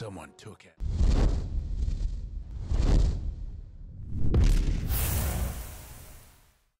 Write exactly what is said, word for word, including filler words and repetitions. Someone took it.